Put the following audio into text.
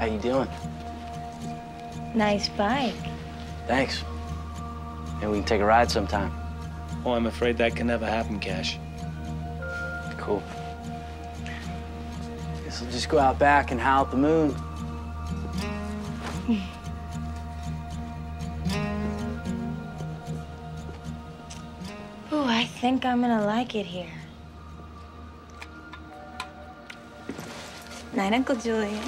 How you doing? Nice bike. Thanks. Maybe we can take a ride sometime. Oh, I'm afraid that can never happen, Cash. Cool. Guess we'll just go out back and howl at the moon. Ooh, I think I'm gonna like it here. Night, Uncle Julian.